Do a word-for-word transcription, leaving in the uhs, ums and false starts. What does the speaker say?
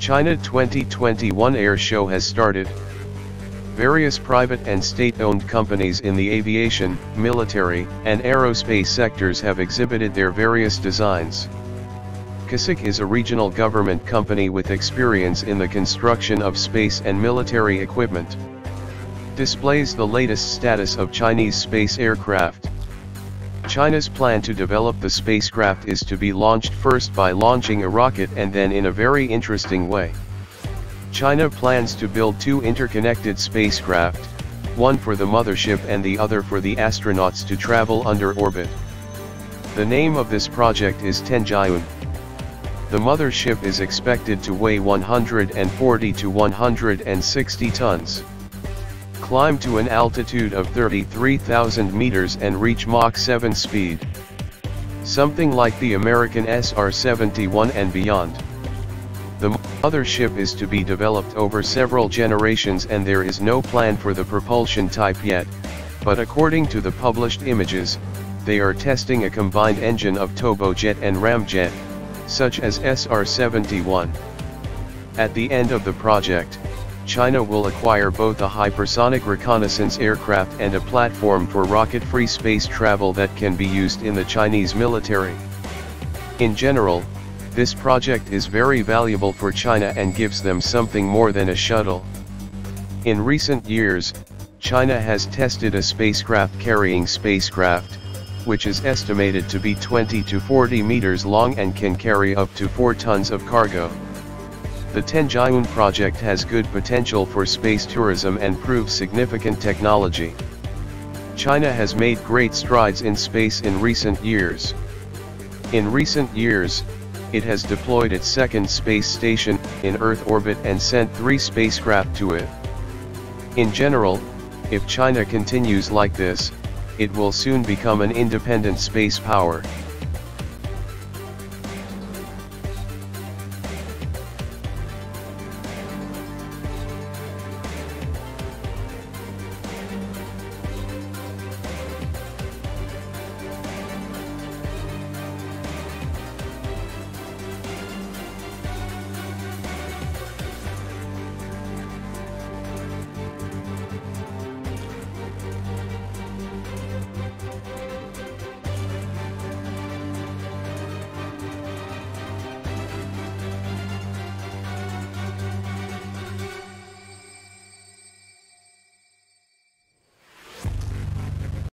China twenty twenty-one Air Show has started. Various private and state-owned companies in the aviation, military, and aerospace sectors have exhibited their various designs. CASIC is a regional government company with experience in the construction of space and military equipment. Displays the latest status of Chinese space aircraft. China's plan to develop the spacecraft is to be launched first by launching a rocket and then in a very interesting way. China plans to build two interconnected spacecraft, one for the mothership and the other for the astronauts to travel under orbit. The name of this project is Tengyun. The mothership is expected to weigh one hundred forty to one hundred sixty tons. Climb to an altitude of thirty-three thousand meters and reach Mach seven speed. Something like the American S R seventy-one and beyond. The mothership is to be developed over several generations and there is no plan for the propulsion type yet, but according to the published images, they are testing a combined engine of turbojet and ramjet, such as S R seventy-one. At the end of the project, China will acquire both a hypersonic reconnaissance aircraft and a platform for rocket-free space travel that can be used in the Chinese military. In general, this project is very valuable for China and gives them something more than a shuttle. In recent years, China has tested a spacecraft carrying spacecraft, which is estimated to be twenty to forty meters long and can carry up to four tons of cargo. The Tengyun project has good potential for space tourism and proves significant technology. China has made great strides in space in recent years. In recent years, it has deployed its second space station in Earth orbit and sent three spacecraft to it. In general, if China continues like this, it will soon become an independent space power.